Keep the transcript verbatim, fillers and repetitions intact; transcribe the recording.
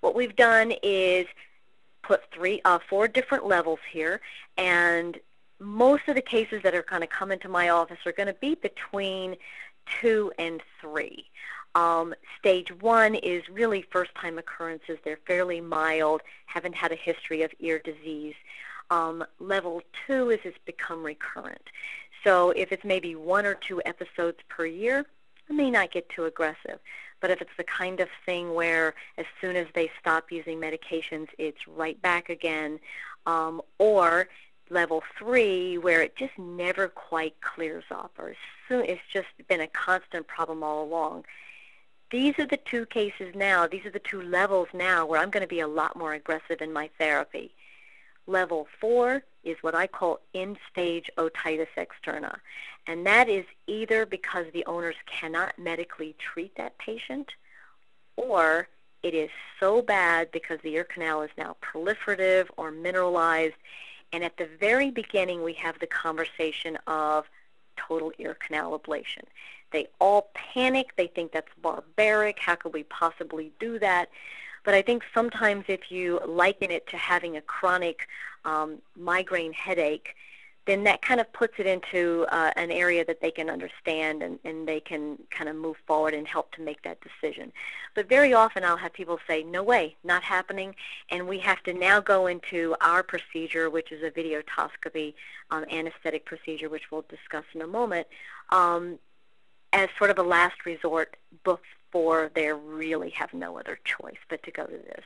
What we've done is put three, uh, four different levels here, and most of the cases that are going to come into my office are going to be between two and three. Um, stage one is really first-time occurrences. They're fairly mild, haven't had a history of ear disease. Um, level two is it's become recurrent. So if it's maybe one or two episodes per year, it may not get too aggressive. But if it's the kind of thing where as soon as they stop using medications, it's right back again, um, or level three, where it just never quite clears up, or soon it's just been a constant problem all along. These are the two cases now, these are the two levels now where I'm going to be a lot more aggressive in my therapy. Level four is what I call end-stage otitis externa, and that is either because the owners cannot medically treat that patient, or it is so bad because the ear canal is now proliferative or mineralized, and at the very beginning we have the conversation of total ear canal ablation. They all panic, they think that's barbaric, how could we possibly do that? But I think sometimes if you liken it to having a chronic um, migraine headache, then that kind of puts it into uh, an area that they can understand, and, and they can kind of move forward and help to make that decision. But very often I'll have people say, no way, not happening, and we have to now go into our procedure, which is a videotoscopy um, anesthetic procedure, which we'll discuss in a moment, um, as sort of a last resort before they really have no other choice but to go to this.